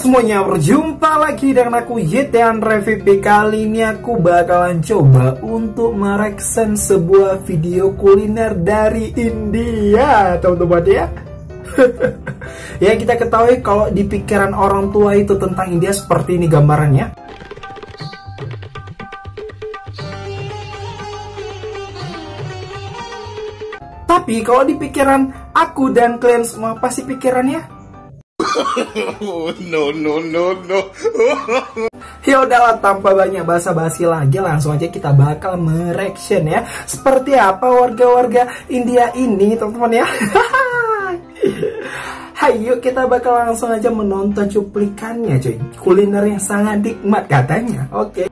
semuanya, berjumpa lagi dengan aku YT AndreMFP. Kali ini aku bakalan coba untuk mereaction sebuah video kuliner dari India, teman-teman ya. Ya, kita ketahui kalau di pikiran orang tua itu tentang India seperti ini gambarannya. Tapi kalau di pikiran aku dan kalian semua pasti pikirannya No. Ya udahlah, tanpa banyak basa-basi lagi, langsung aja kita bakal mereaction ya. Seperti apa warga-warga India ini, teman-teman ya. Hayo kita bakal langsung aja menonton cuplikannya, cuy. Kuliner yang sangat nikmat katanya. Oke.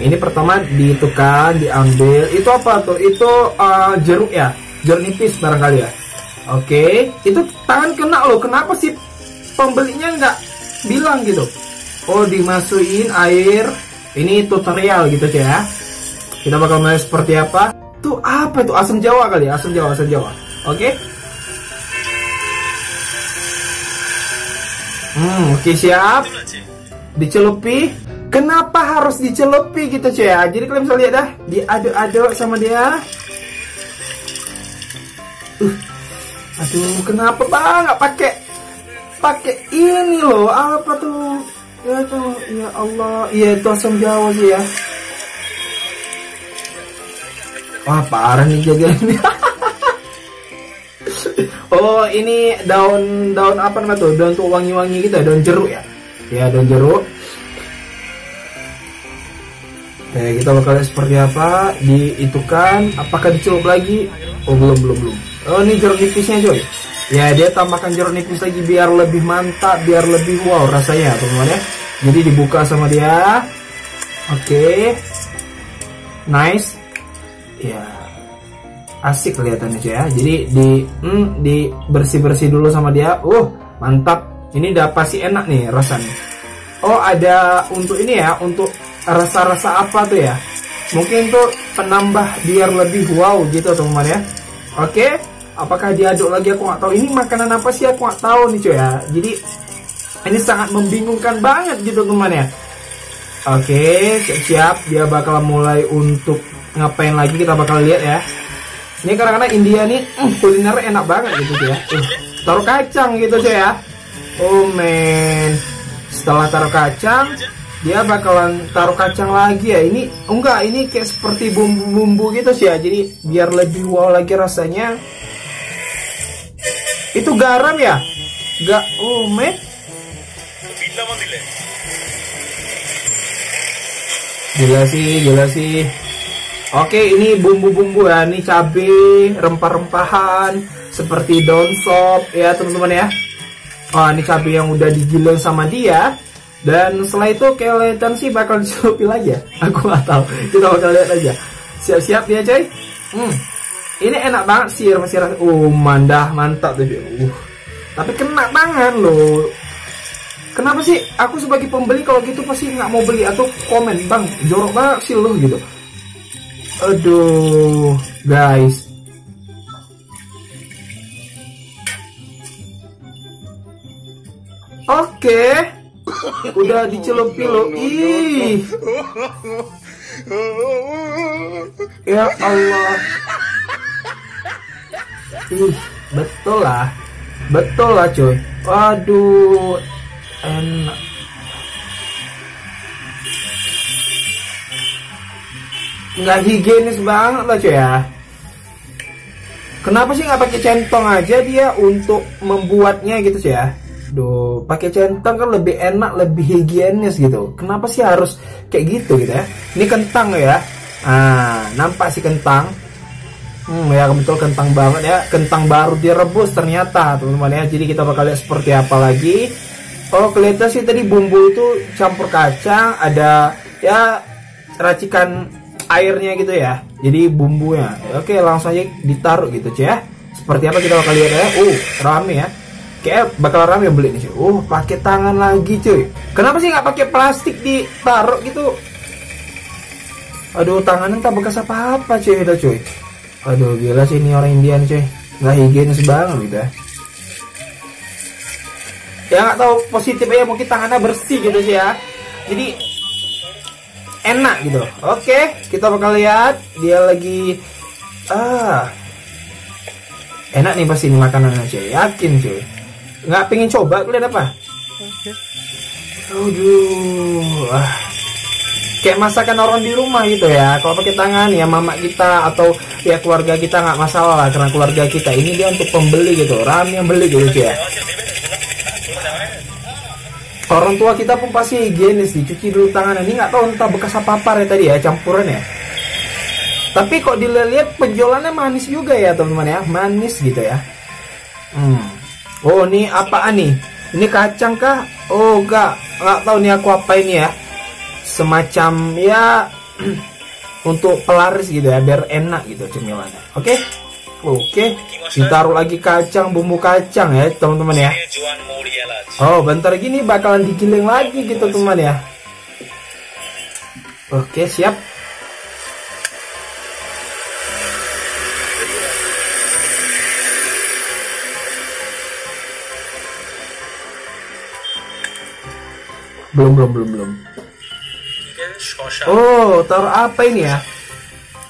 Ini pertama ditukar, diambil. Itu apa tuh? Itu jeruk ya? Jeruk nipis barangkali ya. Oke, itu tangan kena loh. Kenapa sih pembelinya nggak bilang gitu? Oh, dimasukin air. Ini tutorial gitu ya. Kita bakal mulai seperti apa? Tuh apa itu? Asam Jawa kali ya? Asam Jawa. Oke. Oke, siap. Dicelupi. Kenapa harus dicelupi gitu ya? Jadi kalian bisa lihat dah, diaduk-aduk sama dia. Aduh, kenapa bang nggak pakai ini loh, apa tuh? Ya tuh, ya Allah, ya itu asam Jawa sih ya. Wah, parah nih jaganya. Oh, ini daun apa namanya tuh? Daun tuh wangi-wangi gitu ya, daun jeruk ya. Ya, daun jeruk. Oke, kita bakal seperti apa? Diitukan, apakah dicelup lagi? Oh, belum. Oh, ini jeruk nipisnya coy. Ya, dia tambahkan jeruk nipis lagi biar lebih mantap, biar lebih wow rasanya, teman-teman ya. Jadi dibuka sama dia. Oke. Nice. Ya. Asik kelihatannya coy ya. Jadi di bersih-bersih dulu sama dia. Mantap. Ini udah pasti enak nih rasanya. Oh, ada untuk ini ya, untuk rasa-rasa apa tuh ya? Mungkin tuh penambah biar lebih wow gitu, teman-teman ya. Oke. Apakah diaduk lagi aku nggak tahu. Ini makanan apa sih aku nggak tahu nih cuy ya. Jadi ini sangat membingungkan banget gitu teman ya. Oke, siap. Dia bakal mulai untuk ngapain lagi kita bakal lihat ya. Ini kadang-kadang India nih kulinernya enak banget gitu cuy ya. Taruh kacang gitu cuy ya. Oh man. Setelah taruh kacang, dia bakalan taruh kacang lagi ya. Ini enggak, ini kayak seperti bumbu-bumbu gitu sih ya. Jadi biar lebih wow lagi rasanya. Itu garam ya? Gak, Gila sih. Oke, ini bumbu-bumbu ya. Ini cabai, rempah-rempahan, seperti daun sop ya teman-teman ya. Oh, ini cabai yang udah digiling sama dia. Dan setelah itu kelihatan sih bakal dicelupin lagi ya. Aku gak tahu. Kita bakal lihat aja. Siap-siap ya coy. Ini enak banget sih rasanya. Mandah, mantap tuh. Tapi kena tangan loh. Kenapa sih aku sebagai pembeli kalau gitu pasti nggak mau beli atau komen, bang jorok banget sih lo gitu. Aduh, guys. Oke. Udah dicelupi lo. Ih. Ya Allah. Betul lah cuy. Waduh, enak. Nggak higienis banget lah cuy ya. Kenapa sih nggak pakai centong aja dia untuk membuatnya gitu cuy ya? Duh, pakai centong kan lebih enak, lebih higienis gitu. Kenapa sih harus kayak gitu gitu ya? Ini kentang ya. Ah, nampak sih kentang. Ya betul, kentang banget ya. Kentang baru direbus ternyata, teman-teman ya. Jadi kita bakal lihat seperti apa lagi. Oh, kelihatan sih tadi bumbu itu campur kacang, ada ya racikan airnya gitu ya. Jadi bumbunya. Oke, langsung aja ditaruh gitu, cuy ya. Seperti apa kita bakal lihat ya. Rame ya. Kayak bakal rame yang beli nih, cuy. Pakai tangan lagi, cuy. Kenapa sih nggak pakai plastik ditaruh gitu? Aduh, tangannya tak bekas apa-apa, cuy. Udah, cuy. Aduh, gila sih ini orang India nih, cuy. Nggak higienis banget gitu ya. ya nggak tahu, positif ya, mungkin tangannya bersih gitu sih ya, jadi enak gitu. Oke, kita bakal lihat dia lagi enak nih pasti ini makanannya cuy, yakin cuy. Nggak pengen coba lihat apa? Aduh, kayak masakan orang di rumah gitu ya. Kalau pakai tangan ya mama kita atau ya keluarga kita nggak masalah lah, karena keluarga kita ini dia untuk pembeli gitu, rame yang beli gitu ya. Orang tua kita pun pasti higienis, dicuci dulu tangan. Ini nggak tahu entah bekas apa ya tadi ya, campuran ya. Tapi kok dilihat penjualannya manis juga ya teman-teman ya, manis gitu ya. Oh ini apaan nih? Ini kacang kah? Oh nggak tahu nih aku apa ini ya. Semacam ya untuk pelaris gitu ya, biar enak gitu cemilannya. Oke, ditaruh lagi kacang, bumbu kacang ya teman-teman ya. Oh bentar gini bakalan digiling lagi gitu teman ya. Oke siap. Belum. Oh, taruh apa ini ya?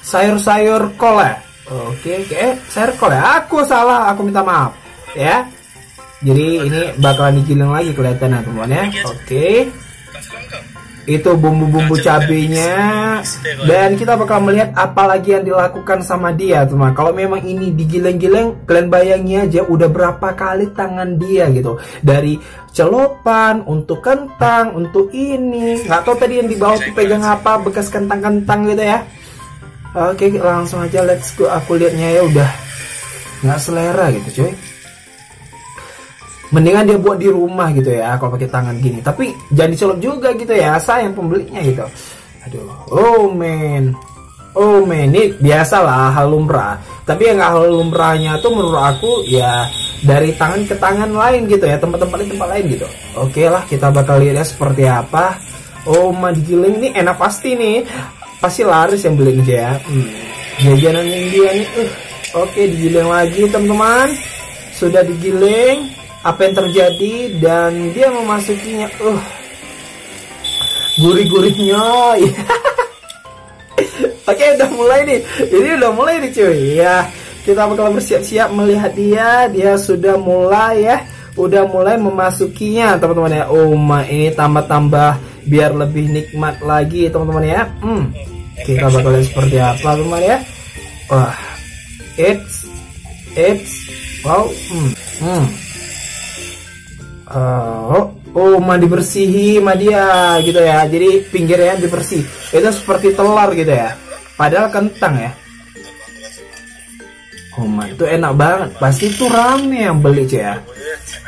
Sayur kol ya? Oke, sayur kol ya? Aku salah, aku minta maaf ya. Jadi ini bakalan digiling lagi kelihatannya teman ya. Oke. Itu bumbu-bumbu cabenya, dan kita bakal melihat apa lagi yang dilakukan sama dia teman. Kalau memang ini digiling-giling, kalian bayangin aja udah berapa kali tangan dia gitu, dari celopan untuk kentang, untuk ini nggak tahu tadi yang di bawah pegang apa, bekas kentang-kentang gitu ya. Oke, langsung aja let's go. Aku liatnya ya udah nggak selera gitu cuy, mendingan dia buat di rumah gitu ya kalau pakai tangan gini. Tapi jangan dicolok juga gitu ya, sayang pembelinya gitu. Aduh, oh man, ini biasalah, hal lumrah. Tapi yang nggak hal lumrahnya tuh menurut aku ya dari tangan ke tangan lain gitu ya, tempat lain gitu. Oke lah, kita bakal lihat ya seperti apa. Oh mah digiling nih, enak pasti nih, pasti laris yang beli aja ya. Jajanan India nih. Oke, digiling lagi teman-teman, sudah digiling. Apa yang terjadi? Dan dia memasukinya. Gurih-gurihnya. Oke, udah mulai nih. Ini udah mulai nih cuy. Ya, kita bakal bersiap-siap melihat dia. Dia sudah mulai ya, udah mulai memasukinya teman-teman ya. Oh my, ini tambah-tambah biar lebih nikmat lagi teman-teman ya. Kita bakal lihat seperti apa teman ya. Wah, wow. Mah dibersihi mah dia gitu ya, jadi pinggirnya dibersih itu seperti telur gitu ya, padahal kentang ya. Oh mah itu enak banget, pasti itu rame yang beli cuy ya,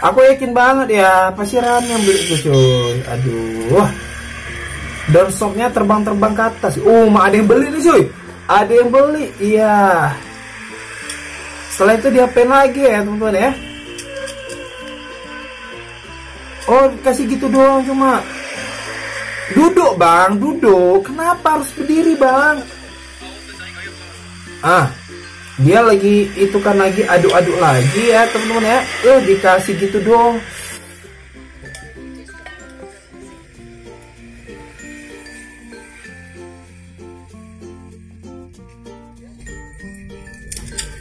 aku yakin banget ya, pasti rame yang beli itu cuy. Aduh, doorstopnya terbang-terbang ke atas. Mah ada yang beli nih cuy, ada yang beli iya. Setelah itu diapain lagi ya teman-teman ya? Oh, kasih gitu doang cuma. Duduk, Bang, duduk. Kenapa harus berdiri, Bang? Dia lagi itu kan lagi aduk-aduk lagi ya, teman-teman ya. Dikasih gitu doang.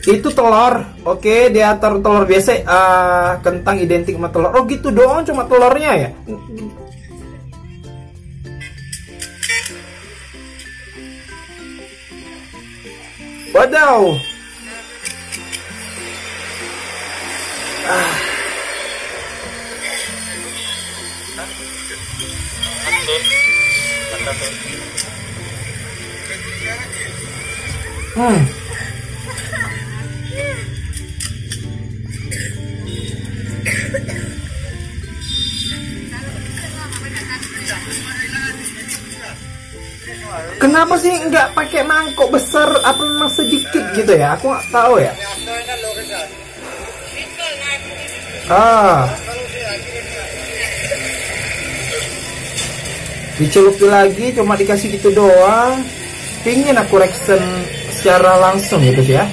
Itu telur. Oke, dia taruh telur biasa. Kentang identik sama telur. Oh gitu doang cuma telurnya ya. Wadaw. Kenapa sih nggak pakai mangkok besar apa memang sedikit gitu ya? Aku nggak tahu ya. Dicelupi lagi cuma dikasih gitu doang. Pingin aku reaction secara langsung gitu ya.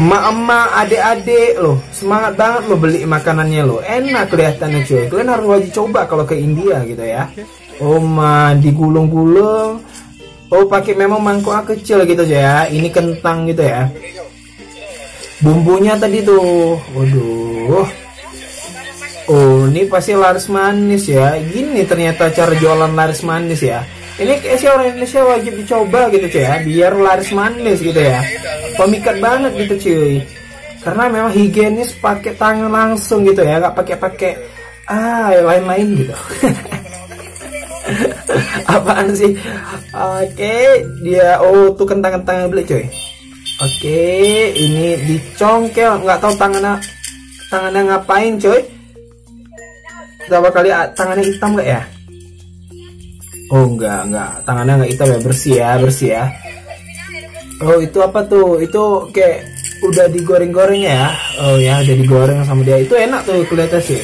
Emak-emak, adik-adik loh, semangat banget lo beli makanannya lo. Enak kelihatannya cuy. Kalian harus wajib coba kalau ke India gitu ya. Oh ma, digulung-gulung. Oh pakai memang mangkok kecil gitu ya. Ini kentang gitu ya. Bumbunya tadi tuh. Waduh. Oh ini pasti laris manis ya. Gini ternyata cara jualan laris manis ya. Ini kayaknya orang Indonesia wajib dicoba gitu cuy ya, biar laris manis gitu ya. Pemikat banget gitu cuy, karena memang higienis pakai tangan langsung gitu ya, nggak pakai-pakai lain-lain gitu. Apaan sih? Oke, dia tuh kentang-kentangnya beli cuy. Oke, ini dicongkel, nggak tahu tangannya ngapain cuy. Berapa kali tangannya hitam nggak ya? Oh enggak, tangannya enggak hitam ya, bersih ya. Oh itu apa tuh, itu kayak udah digoreng-goreng ya. Oh ya udah digoreng sama dia, itu enak tuh kelihatan sih.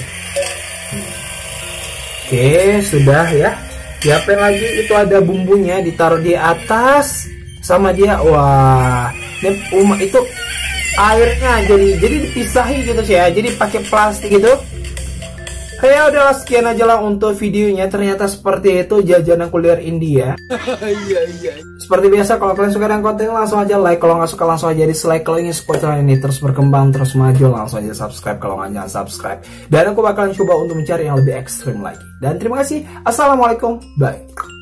Oke sudah ya, diapain lagi, itu ada bumbunya ditaruh di atas sama dia. Wah itu airnya jadi dipisahi gitu sih ya, jadi pakai plastik gitu. Ya udahlah, sekian aja lah untuk videonya. Ternyata seperti itu jajanan kuliner India. Seperti biasa, kalau kalian suka dengan konten langsung aja like, kalau nggak suka langsung aja dislike. Kalau ingin support channel ini terus berkembang, terus maju, langsung aja subscribe. Kalau nggak, jangan subscribe. Dan aku bakalan coba untuk mencari yang lebih ekstrim lagi. Dan terima kasih. Assalamualaikum. Bye.